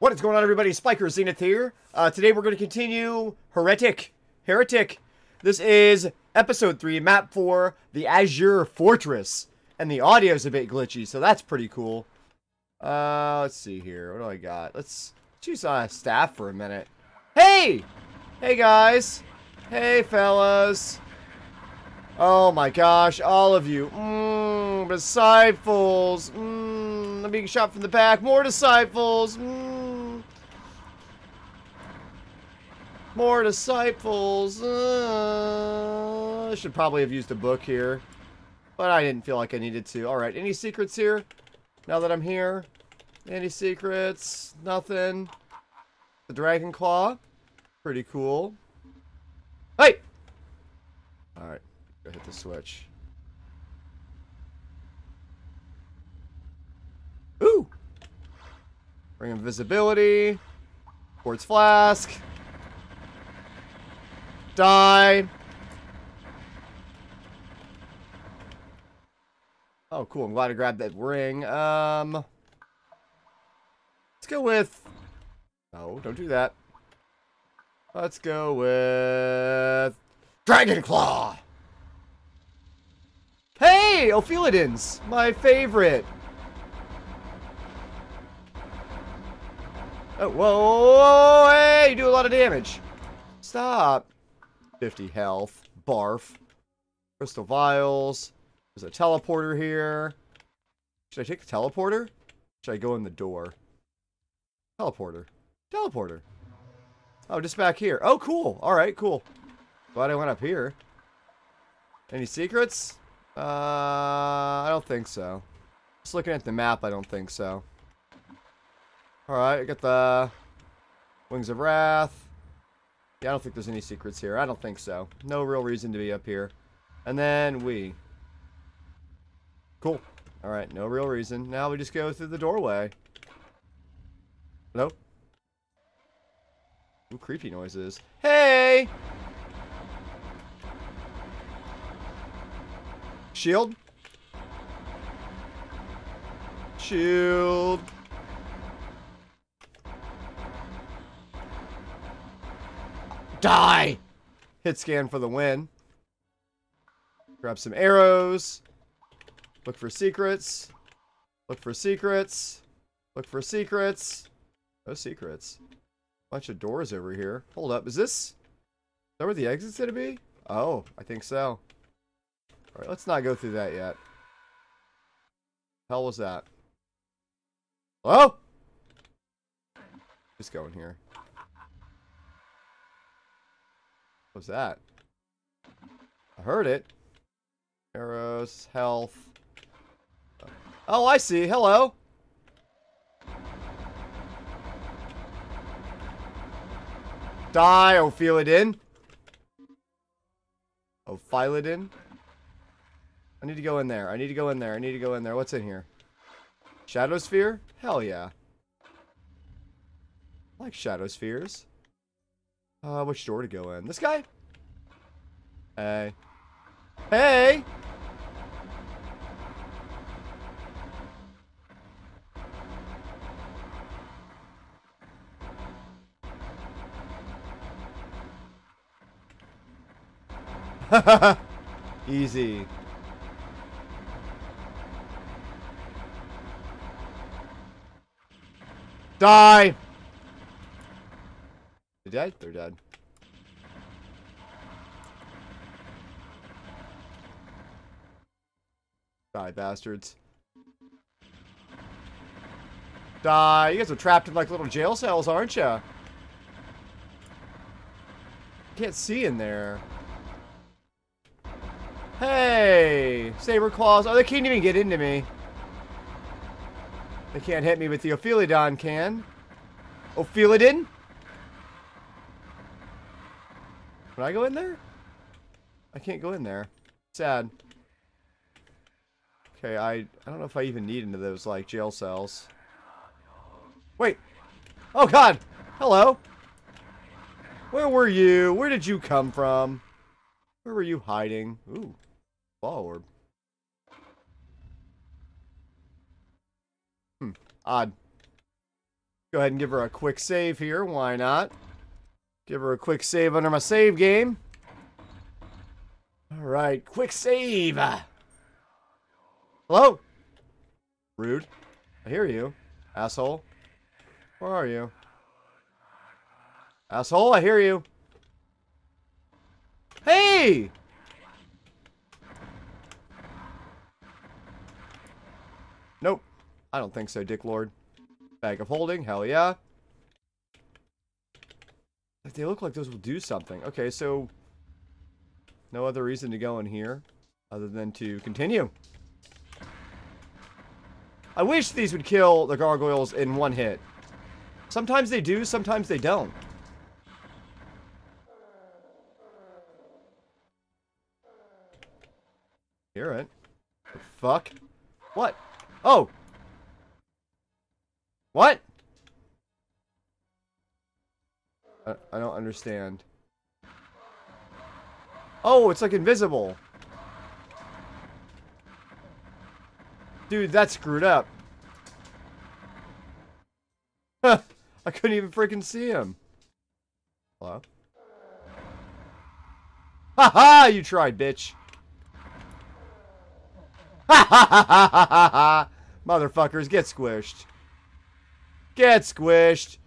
What is going on, everybody? Spiker Zenith here. Today we're going to continue Heretic. This is episode 3, map 4, the Azure Fortress. And the audio is a bit glitchy, so that's pretty cool. Let's see here. What do I got? Let's choose on a staff for a minute. Hey! Hey, guys. Hey, fellas. Oh, my gosh. All of you. Disciples. I'm being shot from the back. More disciples. More disciples. I should probably have used a book here, but I didn't feel like I needed to. Alright, any secrets here? Now that I'm here? Any secrets? Nothing. The Dragon Claw. Pretty cool. Hey! Alright, go hit the switch. Ooh! Bring invisibility. Quartz flask. Die. Oh, cool. I'm glad I grabbed that ring. Let's go with... No, don't do that. Let's go with... Dragon Claw! Hey! Ophelidans! My favorite! Oh, whoa! Hey! You do a lot of damage. Stop. 50 health. Barf. Crystal vials. There's a teleporter here. Should I take the teleporter? Should I go in the door? Teleporter. Teleporter. Oh, just back here. Oh, cool. Alright, cool. Glad I went up here. Any secrets? I don't think so. Just looking at the map, I don't think so. Alright, I got the Wings of Wrath. Yeah, I don't think there's any secrets here. I don't think so. No real reason to be up here. And then we... Cool. Alright, no real reason. Now we just go through the doorway. Nope. Ooh, creepy noises. Hey! Shield? Shield. Die! Hit scan for the win. Grab some arrows. Look for secrets. Look for secrets. Look for secrets. No secrets. Bunch of doors over here. Hold up. Is that where the exit's gonna be? Oh, I think so. Alright, let's not go through that yet. The hell was that? Hello? Just go in here. What was that? I heard it. Arrows, health. Oh, I see. Hello. Die, Ophelidin. Ophelidin. I need to go in there. What's in here? Shadow Sphere? Hell yeah. I like Shadow Spheres. Which door to go in? This guy? Hey. Hey! Easy. Die! They died? They're dead. Die, bastards. Die! You guys are trapped in like little jail cells, aren't ya? Can't see in there. Hey! Saber Claws. Oh, they can't even get into me. They can't hit me, but the Ophelidon can. Ophelidon? Can I go in there? I can't go in there. Sad. Okay, I don't know if I even need into those, like, jail cells. Wait! Oh, God! Hello! Where were you? Where did you come from? Where were you hiding? Ooh. Fall Orb. Odd. Go ahead and give her a quick save here. Why not? Give her a quick save under my save game. All right, quick save. Hello? Rude. I hear you, asshole. Where are you? Asshole, I hear you. Hey! Nope. I don't think so, Dick Lord. Bag of holding, hell yeah. They look like those will do something. Okay, so no other reason to go in here other than to continue. I wish these would kill the gargoyles in one hit. Sometimes they do, sometimes they don't. Hear it. The fuck? What? Oh! What? I don't understand. Oh, it's like invisible. Dude, that's screwed up. I couldn't even freaking see him. Hello? Ha-ha! You tried, bitch. Ha-ha-ha-ha-ha-ha! Motherfuckers, get squished. Get squished.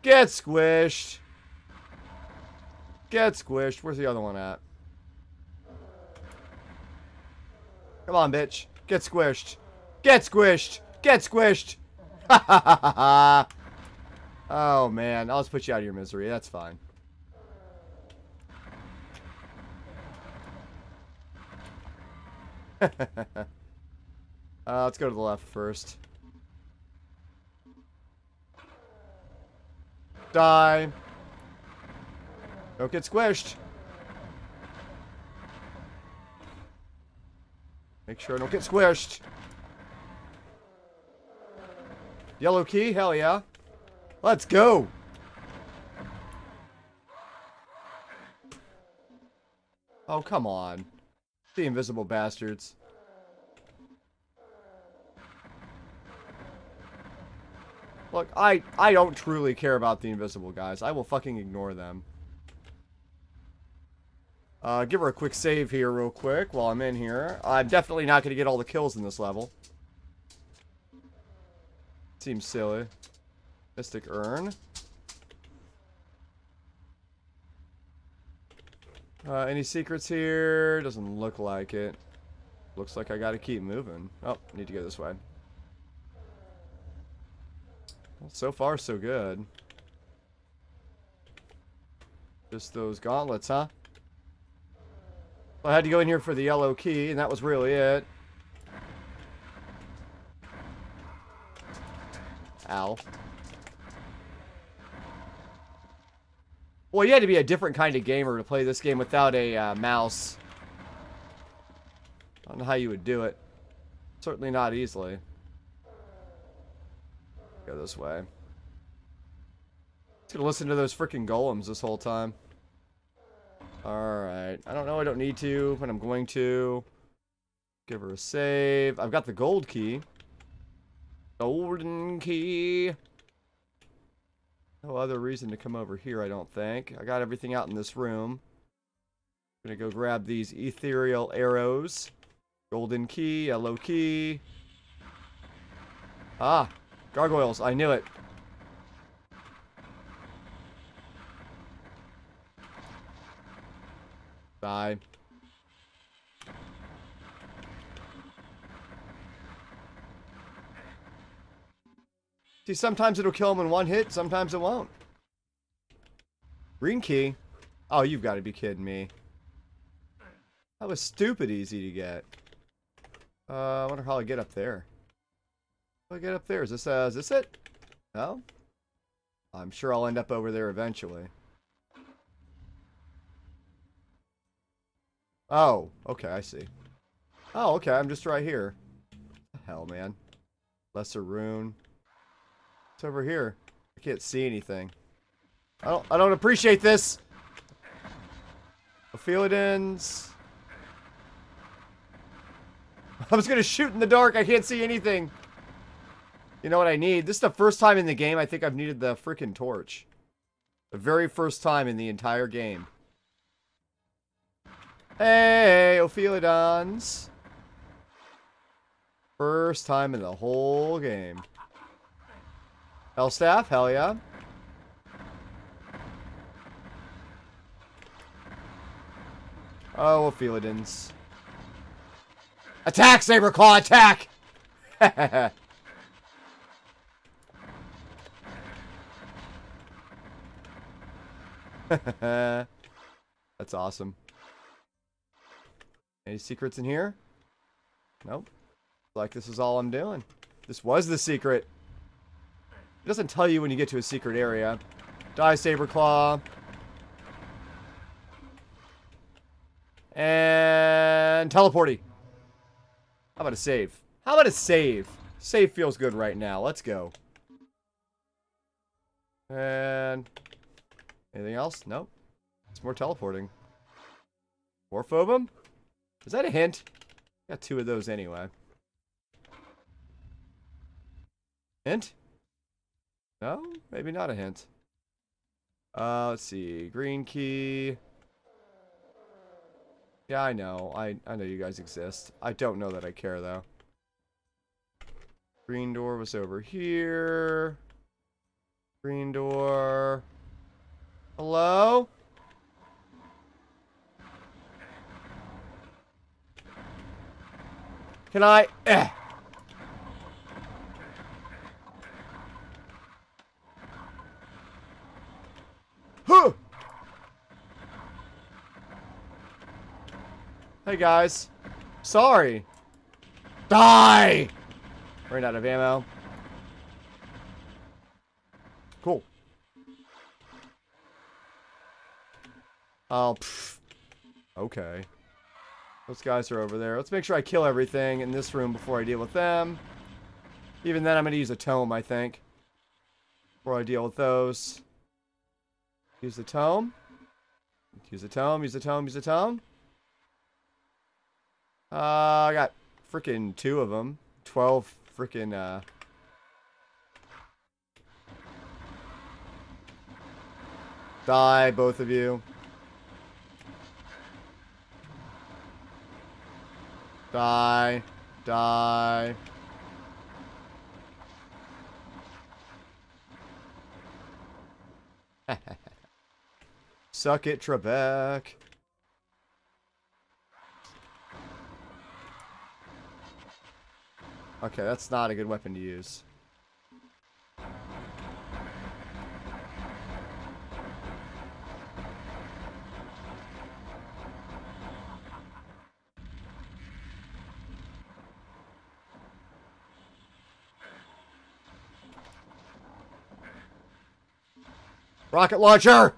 Get squished. Get squished. Where's the other one at? Come on, bitch. Get squished. Get squished. Get squished. Ha ha ha ha ha. Oh, man. I'll just put you out of your misery. That's fine. Let's go to the left first. Die. Don't get squished. Make sure I don't get squished. Yellow key? Hell yeah. Let's go. Oh, come on. The invisible bastards. Look, I don't truly care about the invisible guys. I will fucking ignore them. Give her a quick save here real quick while I'm in here. I'm definitely not going to get all the kills in this level. Seems silly. Mystic Urn. Any secrets here? Doesn't look like it. Looks like I got to keep moving. Oh, need to go this way. Well, so far, so good. Just those gauntlets, huh? Well, I had to go in here for the yellow key, and that was really it. Ow. Well, you had to be a different kind of gamer to play this game without a mouse. I don't know how you would do it. Certainly not easily. Go this way. Just gonna listen to those freaking golems this whole time. Alright. I don't know, I don't need to, but I'm going to. Give her a save. I've got the gold key. Golden key. No other reason to come over here, I don't think. I got everything out in this room. I'm gonna go grab these ethereal arrows. Golden key, yellow key. Ah, gargoyles, I knew it. Die. See, sometimes it'll kill him in one hit, sometimes it won't. Green key? Oh, you've got to be kidding me. That was stupid easy to get. I wonder how I get up there. How do I get up there? Is this it? No? I'm sure I'll end up over there eventually. Oh, okay, I see. Oh, okay, I'm just right here. Hell, man. Lesser rune. It's over here. I can't see anything. I don't appreciate this. Ophelidans. I was gonna shoot in the dark. I can't see anything. You know what I need? This is the first time in the game I think I've needed the freaking torch. The very first time in the entire game. Hey, Ophelidans. First time in the whole game. Hellstaff, hell yeah. Oh, Ophelidans. Attack, Saber Claw, attack! That's awesome. Any secrets in here? Nope. Like, this is all I'm doing. This was the secret. It doesn't tell you when you get to a secret area. Die, Saber Claw. And teleporty. How about a save? How about a save? Save feels good right now. Let's go. And anything else? Nope. It's more teleporting. More phobum? Is that a hint? Got two of those anyway. Hint? No? Maybe not a hint. Let's see. Green key. Yeah, I know. I know you guys exist. I don't know that I care, though. Green door was over here. Green door. Hello? Can I? Eh. Huh. Hey guys. Sorry. Die! Ran out of ammo. Cool. Oh, pfft. Okay. Those guys are over there. Let's make sure I kill everything in this room before I deal with them. Even then, I'm going to use a tome, I think. Before I deal with those. Use the tome. Use the tome, use the tome, use the tome. I got freaking two of them. 12 freaking, Die, both of you. Die. Die. Suck it, Trebek. Okay, that's not a good weapon to use. Rocket launcher!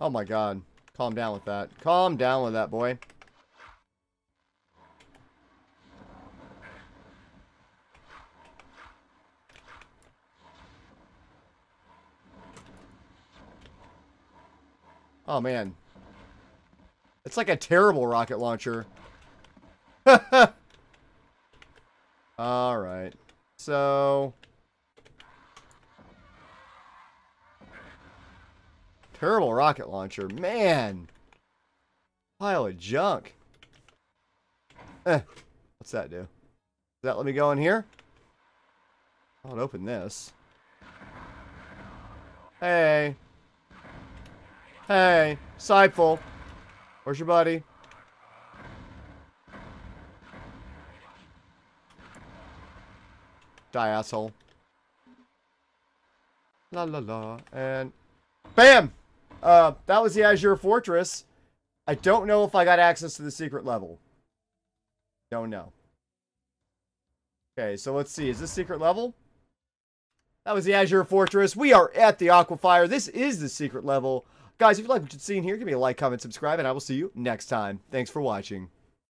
Oh my god. Calm down with that. Calm down with that, boy. Oh man. It's like a terrible rocket launcher. Alright. So... Terrible rocket launcher. Man. Pile of junk. What's that do? Does that let me go in here? I'll open this. Hey. Hey. Sipeful. Where's your buddy? Die, asshole. La la la. And... Bam! That was the Azure Fortress. I don't know if I got access to the secret level. Don't know. Okay, so let's see. Is this secret level? That was the Azure Fortress. We are at the Aquifier. This is the secret level. Guys, if you like what you've seen here, give me a like, comment, subscribe, and I will see you next time. Thanks for watching.